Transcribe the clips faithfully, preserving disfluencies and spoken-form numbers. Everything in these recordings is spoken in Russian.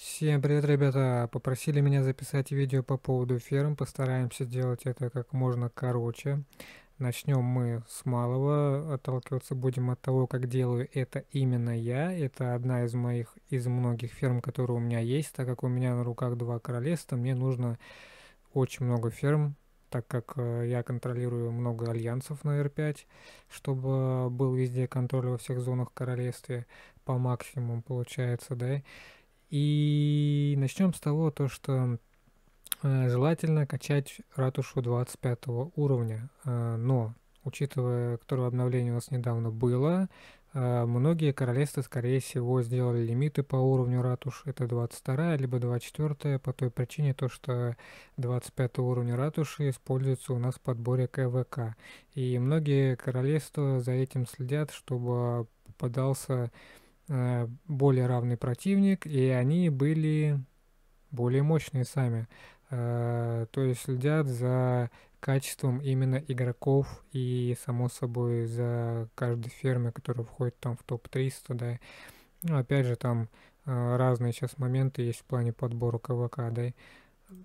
Всем привет, ребята! Попросили меня записать видео по поводу ферм. Постараемся сделать это как можно короче. Начнем мы с малого. Отталкиваться будем от того, как делаю это именно я. Это одна из моих, из многих ферм, которые у меня есть. Так как у меня на руках два королевства, мне нужно очень много ферм. Так как я контролирую много альянсов на эр пять, чтобы был везде контроль во всех зонах королевства по максимуму, получается, да. И начнем с того, то, что э, желательно качать ратушу двадцать пятого уровня, э, но, учитывая, которое обновление у нас недавно было, э, многие королевства, скорее всего, сделали лимиты по уровню ратуш, это двадцать вторая, либо двадцать четвёртая, по той причине, то, что двадцать пятый уровень ратуши используется у нас в подборе ка вэ ка, и многие королевства за этим следят, чтобы попадался более равный противник, и они были более мощные сами. То есть следят за качеством именно игроков и, само собой, за каждой фермой, которая входит там в топ триста, да. Ну, опять же, там разные сейчас моменты есть в плане подбора ка вэ ка, да.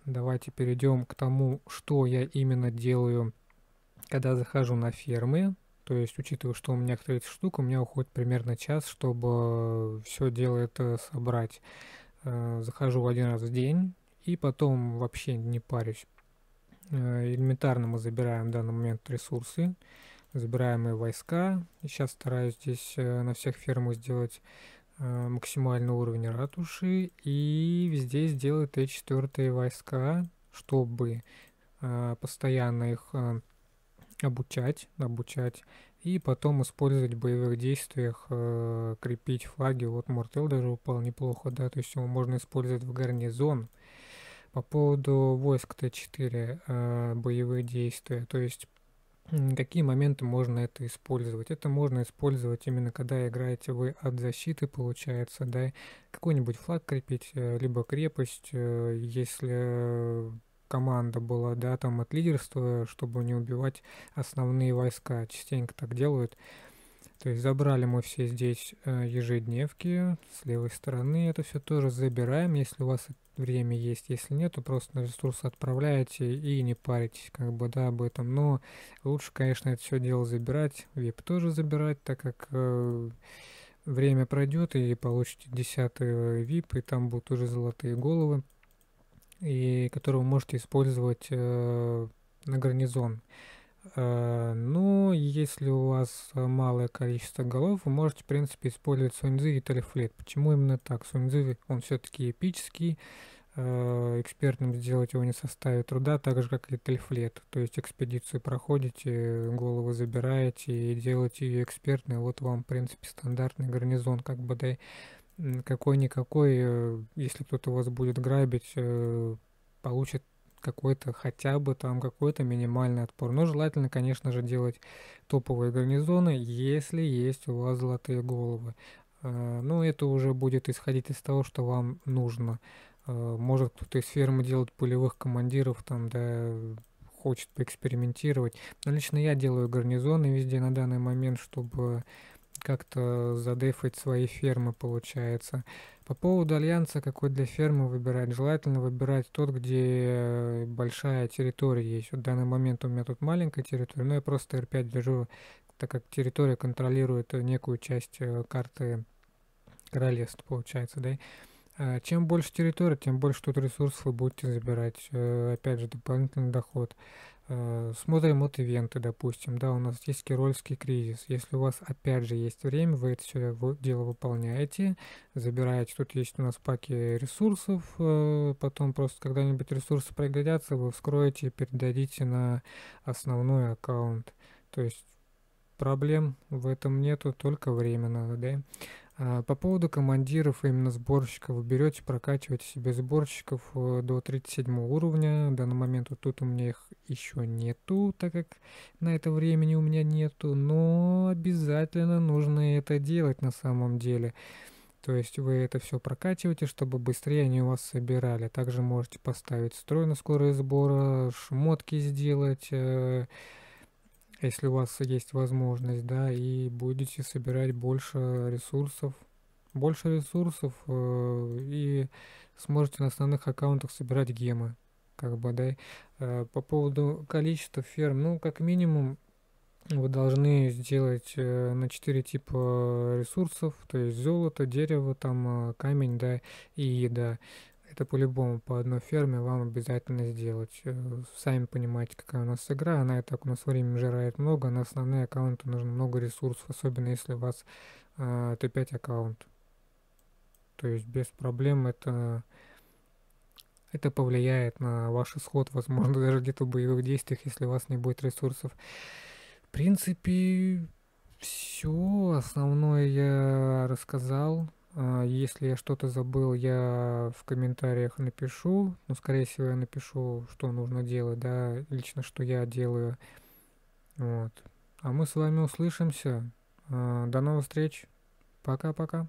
Давайте перейдем к тому, что я именно делаю, когда захожу на фермы. То есть, учитывая, что у меня тридцать штук, у меня уходит примерно час, чтобы все дело это собрать. Захожу один раз в день и потом вообще не парюсь. Элементарно мы забираем в данный момент ресурсы, забираем и войска. И сейчас стараюсь здесь на всех фермах сделать максимальный уровень ратуши и везде сделать тэ четыре войска, чтобы постоянно их обучать, обучать и потом использовать в боевых действиях, э, крепить флаги. Вот Мортел даже упал неплохо, да, то есть его можно использовать в гарнизон. По поводу войск тэ четыре, э, боевые действия, то есть какие моменты можно это использовать. Это можно использовать именно когда играете вы от защиты, получается, да, какой-нибудь флаг крепить, либо крепость, э, если команда была, да, там от лидерства, чтобы не убивать основные войска. Частенько так делают. То есть забрали мы все здесь э, ежедневки. С левой стороны это все тоже забираем, если у вас время есть. Если нет, то просто на ресурсы отправляете и не паритесь, как бы, да, об этом. Но лучше, конечно, это все дело забирать. ви ай пи тоже забирать, так как э, время пройдет и получите десятый ви ай пи, и там будут уже золотые головы, и который вы можете использовать э, на гарнизон. Э, но если у вас малое количество голов, вы можете, в принципе, использовать Сунзи и Тельфлет. Почему именно так? Сунзи, он все-таки эпический, э, экспертным сделать его не составит труда, так же, как и Тельфлет. То есть экспедицию проходите, голову забираете и делаете ее экспертной. Вот вам, в принципе, стандартный гарнизон, как бы, да. Какой-никакой, если кто-то вас будет грабить, получит какой-то, хотя бы там какой-то минимальный отпор. Но желательно, конечно же, делать топовые гарнизоны, если есть у вас золотые головы. Но это уже будет исходить из того, что вам нужно. Может кто-то из фермы делать полевых командиров, там, да, хочет поэкспериментировать. Но лично я делаю гарнизоны везде на данный момент, чтобы как-то задефать свои фермы, получается. По поводу альянса, какой для фермы выбирать, желательно выбирать тот, где большая территория есть. Вот в данный момент у меня тут маленькая территория, но я просто эр пять держу, так как территория контролирует некую часть карты королевств, получается, да. Чем больше территории, тем больше тут ресурсов вы будете забирать. Опять же, дополнительный доход. Смотрим вот ивенты, допустим. Да, у нас есть кирольский кризис. Если у вас, опять же, есть время, вы это все дело выполняете, забираете. Тут есть у нас паки ресурсов. Потом просто когда-нибудь ресурсы пригодятся, вы вскроете и передадите на основной аккаунт. То есть проблем в этом нету, только время надо, да. По поводу командиров, именно сборщиков, вы берете, прокачиваете себе сборщиков до тридцать седьмого уровня. В данный момент вот тут у меня их еще нету, так как на это времени у меня нету, но обязательно нужно это делать на самом деле. То есть вы это все прокачиваете, чтобы быстрее они у вас собирали. Также можете поставить строй на скорость сбора, шмотки сделать, если у вас есть возможность, да, и будете собирать больше ресурсов, больше ресурсов, э, и сможете на основных аккаунтах собирать гемы, как бы, да. По поводу количества ферм, ну, как минимум, вы должны сделать на четыре типа ресурсов, то есть золото, дерево, там, камень, да, и еда. Это по-любому по одной ферме вам обязательно сделать. Сами понимаете, какая у нас игра. Она и так у нас времени жирает много. На основные аккаунты нужно много ресурсов, особенно если у вас э, Т пять аккаунт. То есть без проблем это, это повлияет на ваш исход. Возможно, даже где-то в боевых действиях, если у вас не будет ресурсов. В принципе, все. Основное я рассказал. Если я что-то забыл, я в комментариях напишу. Но, скорее всего, я напишу, что нужно делать, да, лично, что я делаю. Вот. А мы с вами услышимся. До новых встреч. Пока-пока.